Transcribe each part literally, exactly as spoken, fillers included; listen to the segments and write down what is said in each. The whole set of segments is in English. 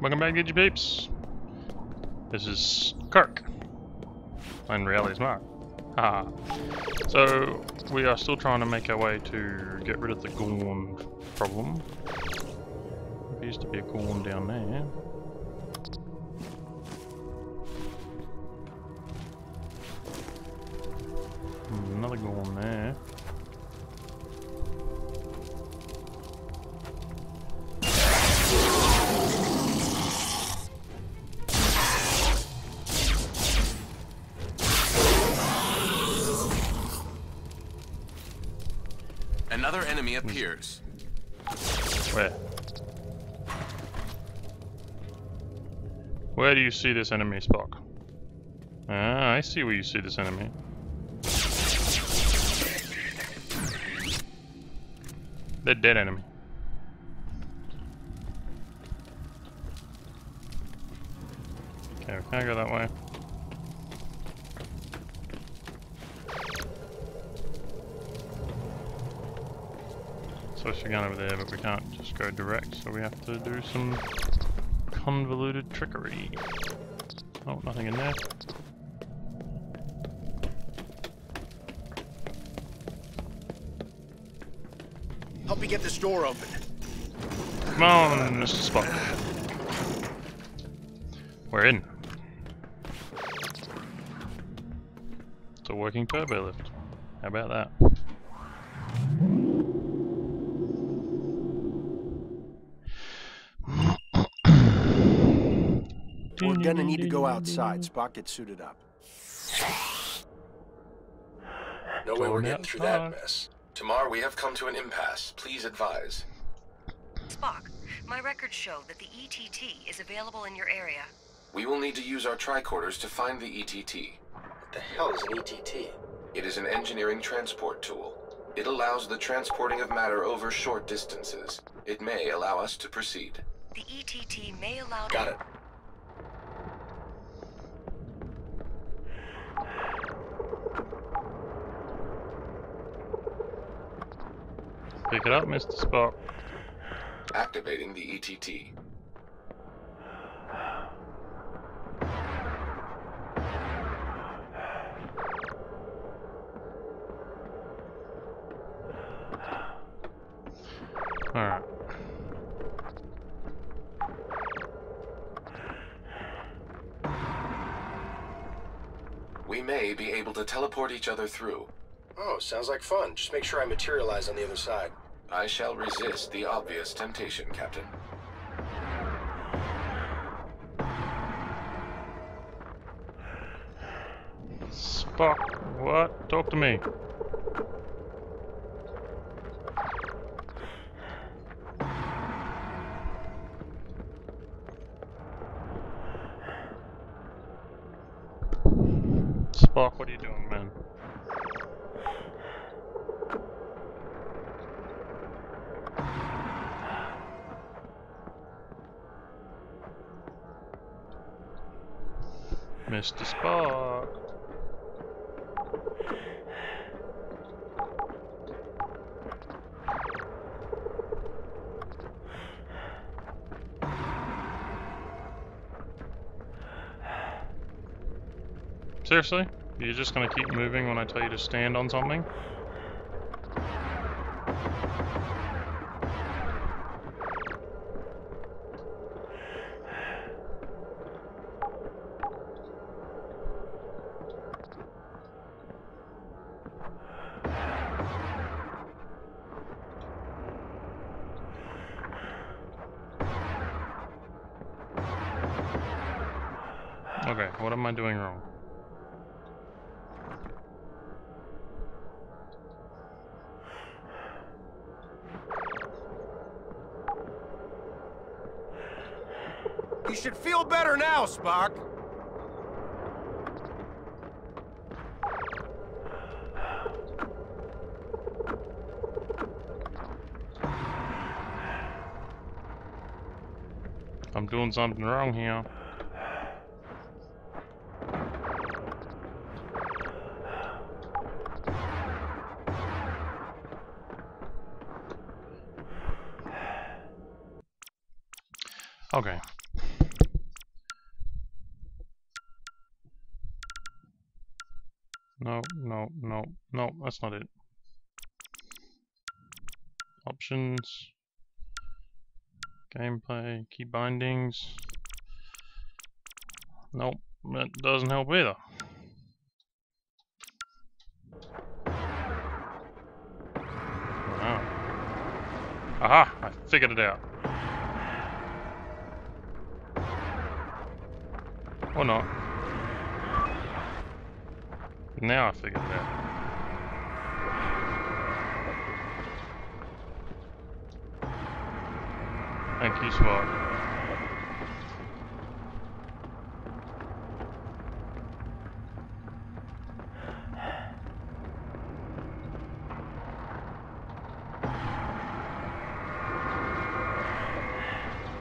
Welcome back, Gigi Peeps. This is Kirk. In reality, it's Mark. Ah. So, we are still trying to make our way to get rid of the Gorn problem. There used to be a Gorn down there. Another Gorn there. Another enemy appears. Where? Where do you see this enemy, Spock? Ah, I see where you see this enemy. They're dead enemy. Okay, we can't go that way. Supposed to go over there, but we can't just go direct, so we have to do some convoluted trickery. Oh, nothing in there. Help me get this door open. Come on, Mister Spock. We're in. It's a working turbo lift. How about that? We're gonna need to go outside. Spock, get suited up. No way we're getting through that mess. Tomar, we have come to an impasse. Please advise. Spock, my records show that the E T T is available in your area. We will need to use our tricorders to find the E T T. What the hell is an E T T? It is an engineering transport tool. It allows the transporting of matter over short distances. It may allow us to proceed. The E T T may allow... Got it. Pick it up, Mister Spock. Activating the E T T. Alright. We may be able to teleport each other through. Oh, sounds like fun. Just make sure I materialize on the other side. I shall resist the obvious temptation, Captain. Spock, what? Talk to me. Spock, what are you doing, man? Mister Spock. Seriously? You're just gonna keep moving when I tell you to stand on something? Okay, what am I doing wrong? You should feel better now, Spock! I'm doing something wrong here. Okay. No, no, no, no, that's not it. Options, gameplay, key bindings. Nope, that doesn't help either. Wow. Aha, I figured it out. Or not. Now I figured it out. Thank you, Spock.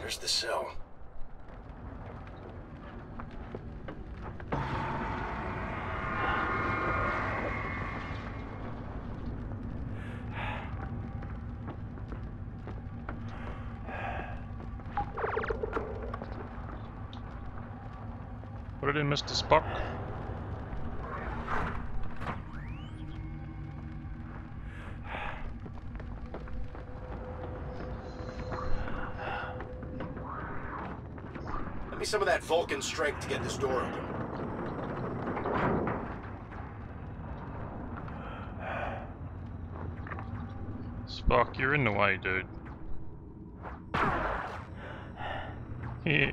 There's the cell. Put it in, Mister Spock. Let me some of that Vulcan strength to get this door open. Spock, you're in the way, dude. Yeah.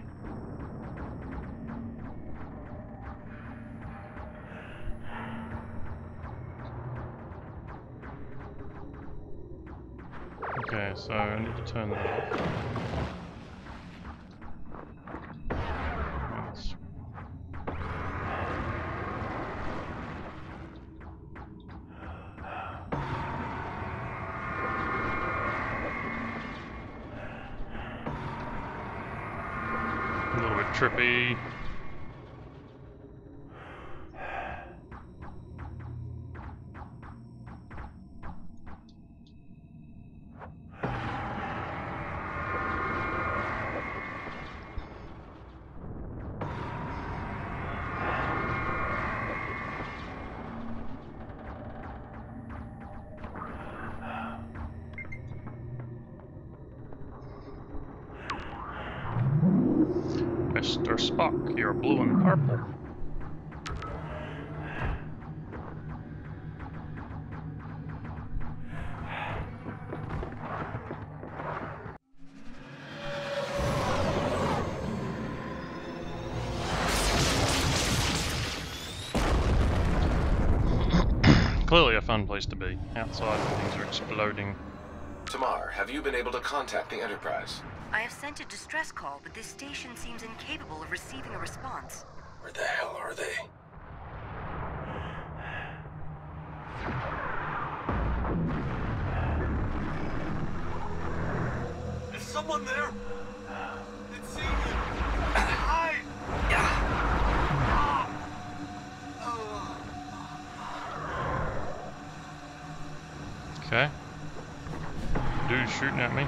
Okay, so I need to turn that off. Nice. A little bit trippy. Mister Spock, you're blue and purple. Clearly a fun place to be. Outside, things are exploding. Tomar, have you been able to contact the Enterprise? I have sent a distress call, but this station seems incapable of receiving a response. Where the hell are they? Is someone there? It's Seaman! Hi! Ah. Oh. Okay. Dude's shooting at me.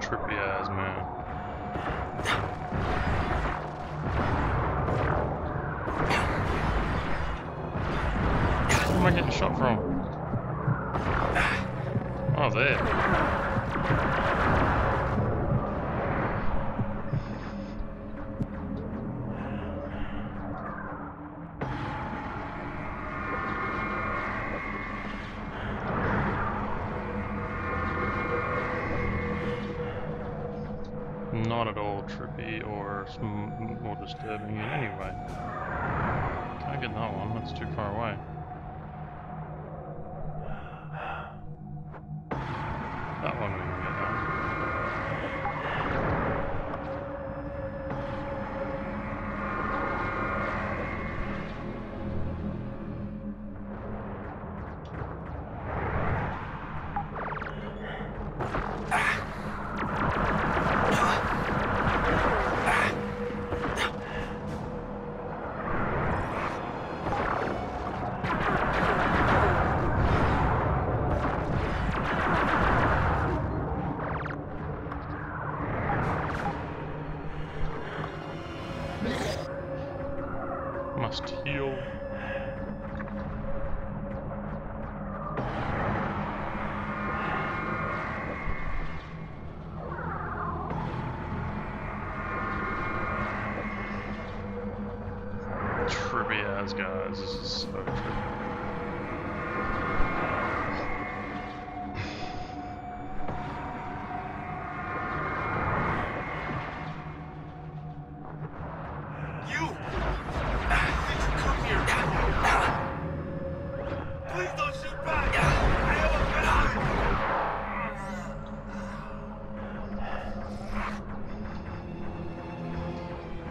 Trippy eyes, man. Where am I getting shot from? Oh, there. Not at all trippy or more disturbing in any way. Can't get that one, that's too far away. That one we can get now. Ah. guys. This is so true.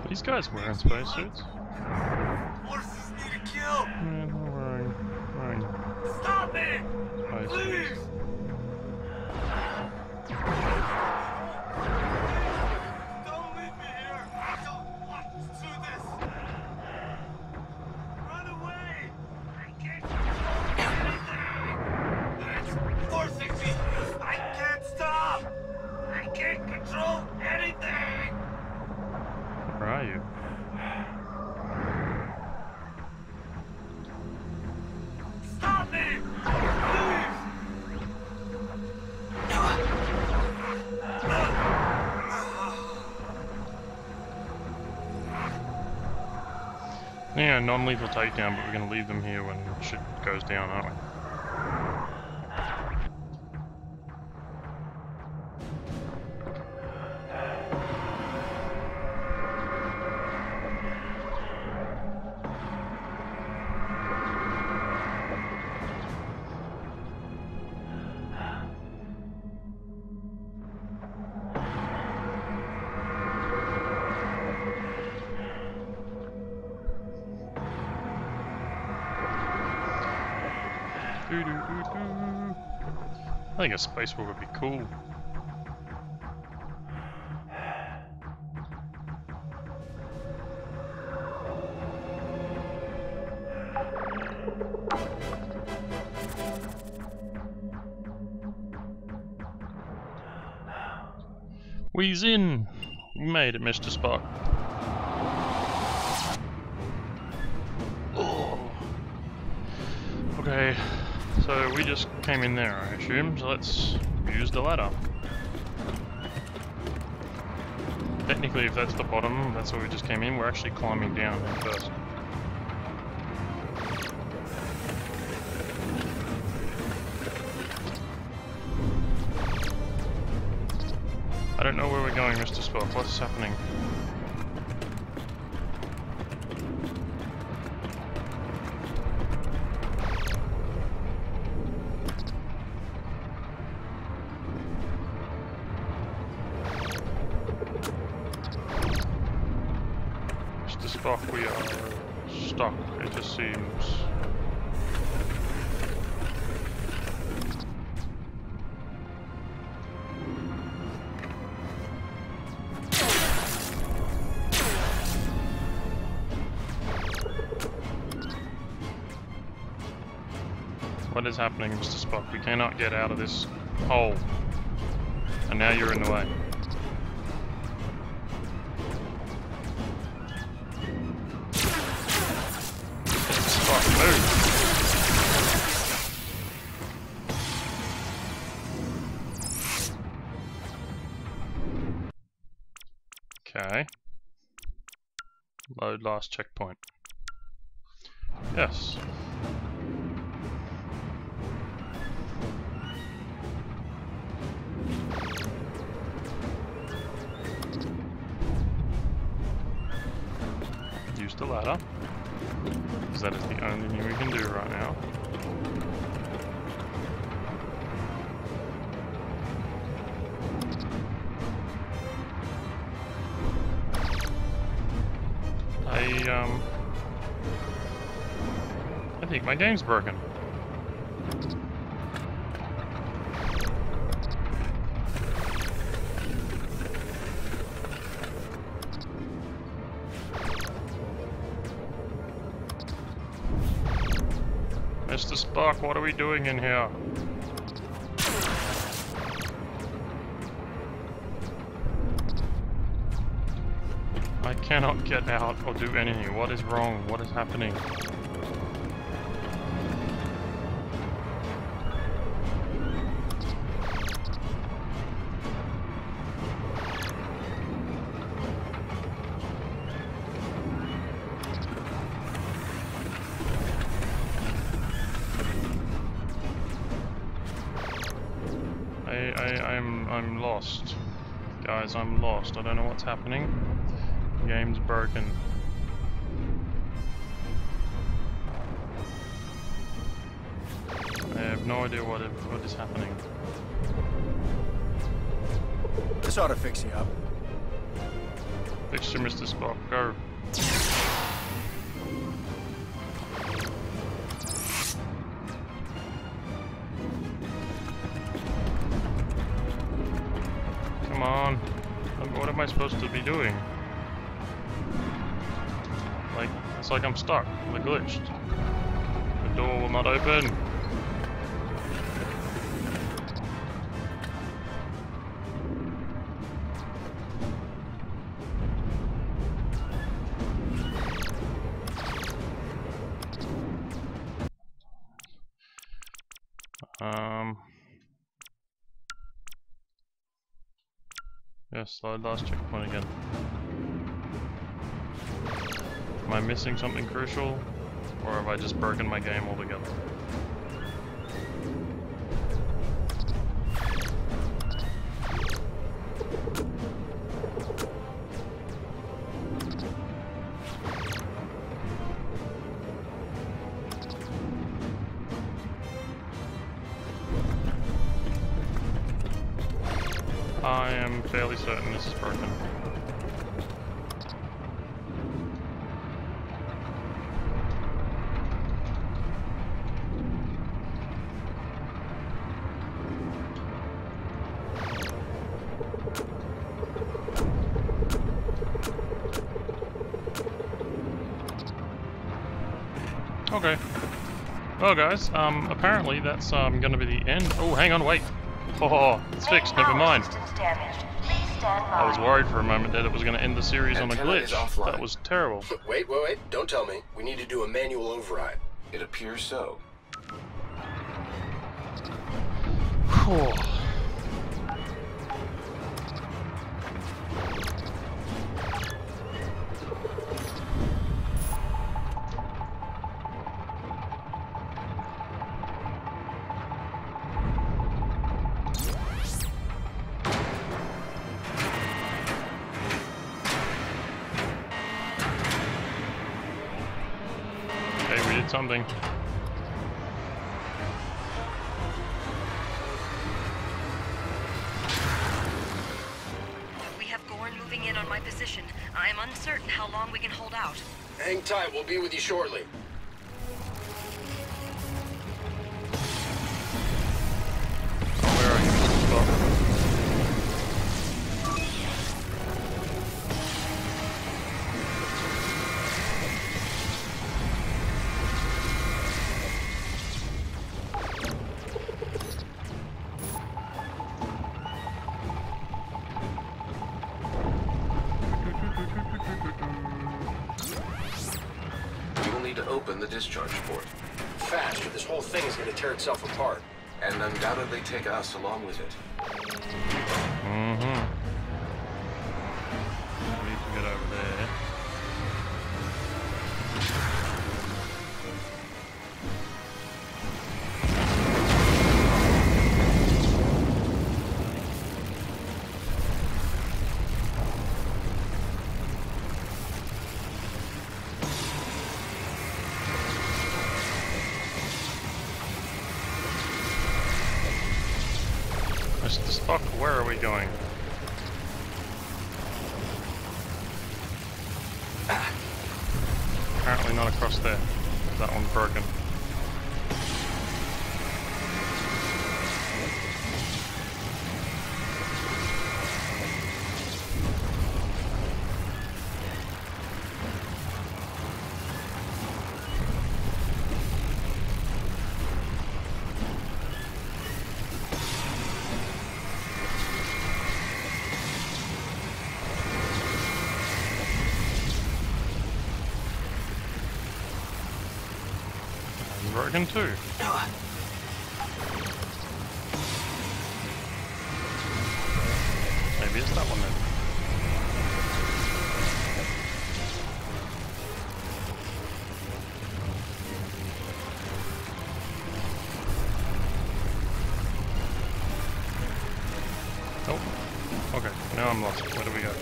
These guys wearing spacesuits. Horses need a kill. Man, I'm wearing, wearing. Stop it! Please. Suits. Don't leave me here. I don't want to do this. Run away! I can't control anything. It's forcing me. I can't stop. I can't control anything. Where are you? Stop me! Please! Yeah, non-lethal takedown, but we're going to leave them here when shit goes down, aren't we? I think a space war would be cool. We's in! We made it, Mister Spock. Oh. Okay. So we just came in there, I assume, so let's use the ladder. Technically, if that's the bottom, that's where we just came in, we're actually climbing down first. I don't know where we're going, Mister Spock, what's happening? Spock, we are stuck, it just seems. What is happening, Mister Spock? We cannot get out of this hole. And now you're in the way. Okay. Load last checkpoint. Yes. Use the ladder, because that is the only thing we can do right now. Um, I think my game's broken. Mister Spock, what are we doing in here? I cannot get out or do anything. What is wrong? What is happening? I, I'm, I'm lost. Guys, I'm lost. I don't know what's happening. The game's broken. I have no idea what, it, what is happening. This ought to fix you up. Fix you, Mister Spock. Go. Come on. What am I supposed to be doing? Like, it's like I'm stuck. I'm glitched. The door will not open. Um. Yes, I lost checkpoint again. Am I missing something crucial? Or have I just broken my game altogether? I am fairly certain this is broken. Okay. Well guys, um, apparently that's um, gonna be the end. Oh, hang on, wait. Oh, it's fixed, never mind. I was worried for a moment that it was going to end the series on a glitch. That was terrible. Wait, wait, wait, don't tell me. We need to do a manual override. It appears so. Cool. Something. We have Gorn moving in on my position. I am uncertain how long we can hold out. Hang tight, we'll be with you shortly. Open the discharge port. Fast, or this whole thing is going to tear itself apart. And undoubtedly take us along with it. Mm-hmm. We need to get over there. Mister Spock, where are we going? Ah. Apparently not across there. That one's broken. Broken too. Uh. Maybe it's that one then. Okay, now I'm lost. What do we got?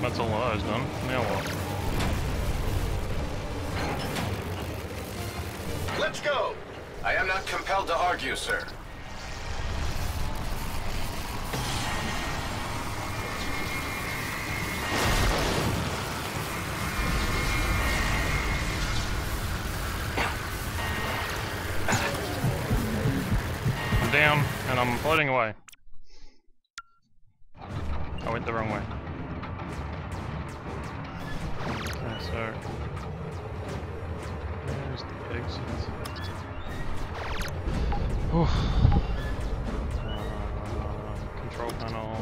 That's all I was done. Now what? Let's go! I am not compelled to argue, sir. I'm down, and I'm floating away. I went the wrong way. So, there's the exit. Uh, control panel.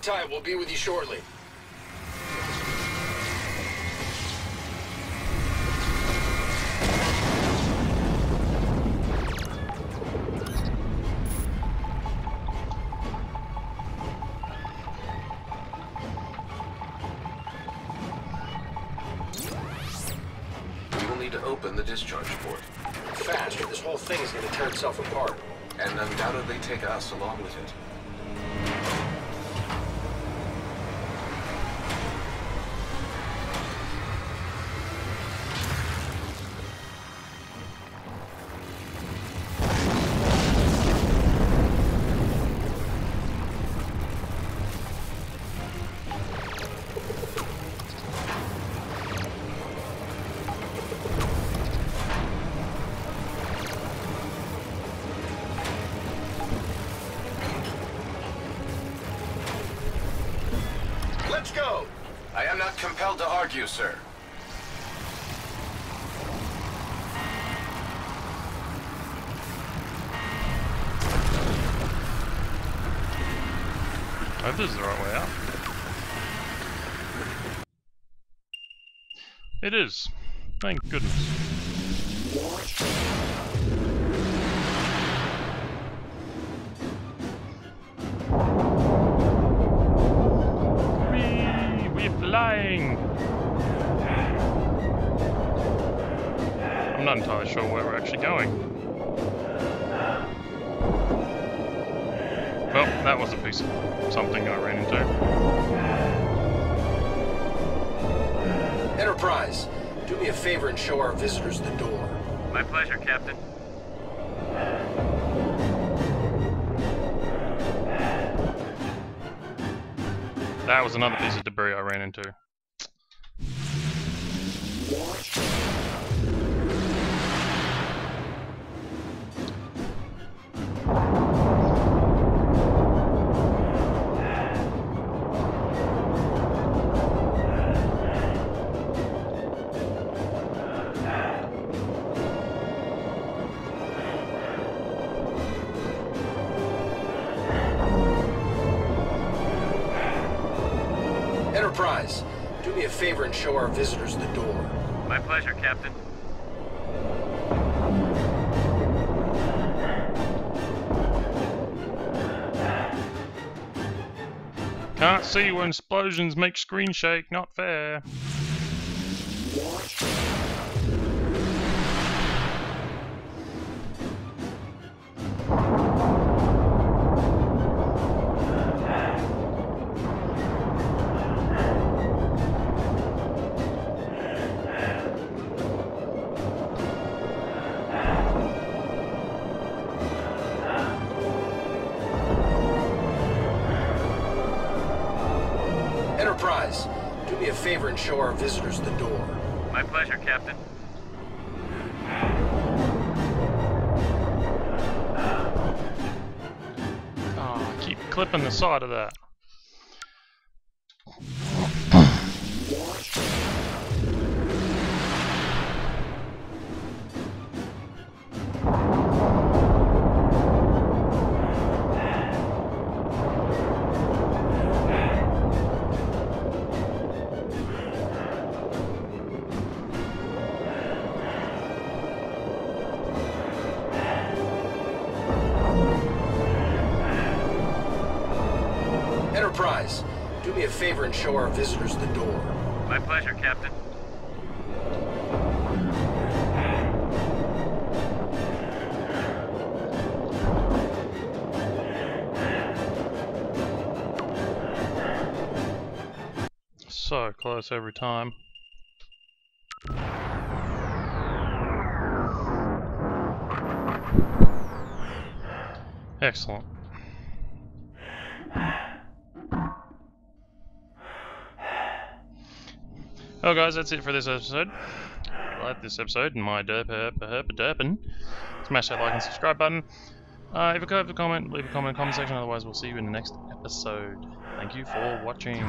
Tight, we'll be with you shortly. We will need to open the discharge port. Fast, or this whole thing's gonna tear itself apart. And undoubtedly take us along with it. Compelled to argue, sir. I hope this is the right way out. It is. Thank goodness. I'm not entirely sure where we're actually going. Well, that was a piece of something I ran into. Enterprise, do me a favor and show our visitors the door. My pleasure, Captain. That was another piece of debris I ran into. Enterprise, do me a favor and show our visitors the door. My pleasure, Captain. Can't see when explosions make screen shake, not fair. favor and show our visitors the door. My pleasure, Captain. Oh, keep clipping the side of that. Enterprise, do me a favor and show our visitors the door. My pleasure, Captain. So close every time. Excellent. Well guys, that's it for this episode. If you like this episode and my derp herp herp derpin, smash that like and subscribe button. Uh, if you have a comment, leave a comment in the comment section, otherwise we'll see you in the next episode. Thank you for watching.